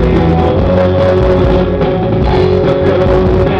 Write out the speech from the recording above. The